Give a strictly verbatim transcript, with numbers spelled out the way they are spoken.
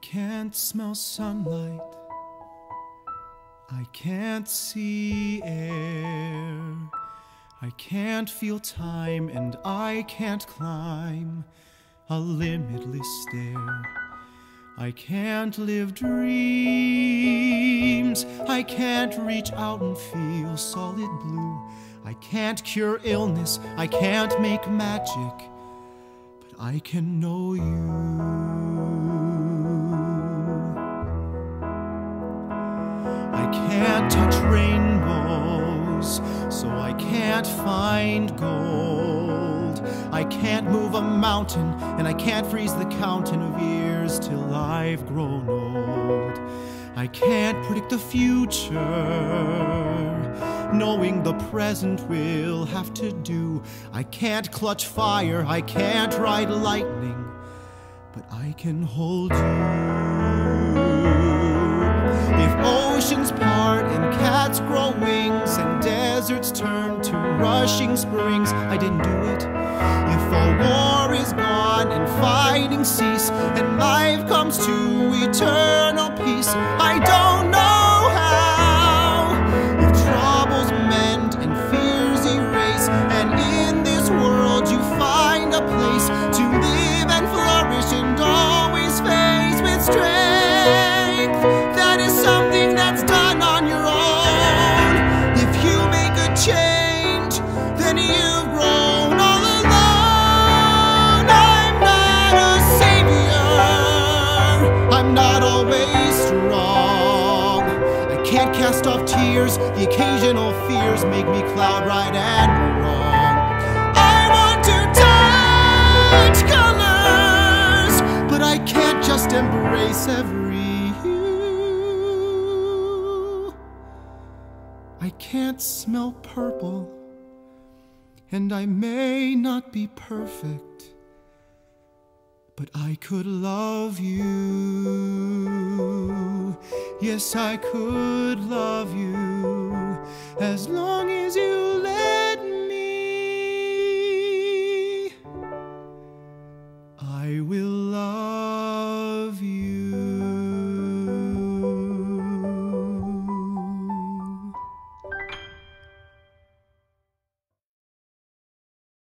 can't smell sunlight, I can't see air, I can't feel time, and I can't climb a limitless stair. I can't live dreams, I can't reach out and feel solid blue, I can't cure illness, I can't make magic, but I can know you. I can't touch rainbows, so I can't find gold. I can't move a mountain, and I can't freeze the counting of years till I've grown old. I can't predict the future, knowing the present will have to do. I can't clutch fire, I can't ride lightning, but I can hold you. If oceans part and cats grow wings and deserts turn to rushing springs, I didn't do it. If all war is gone and fighting cease and life comes to eternal peace, I don't know how. If troubles mend and fears erase, and in this world you find a place to live and flourish and always face with strength, that is something that's done on your own. If you make a change, then you've grown all alone. I'm not a savior, I'm not always strong. I can't cast off tears, the occasional fears make me cloud right and wrong. I want to touch colors, but I can't just embrace every hue. I can't smell purple, and I may not be perfect, but I could love you. Yes, I could love you as long as you let me. I will.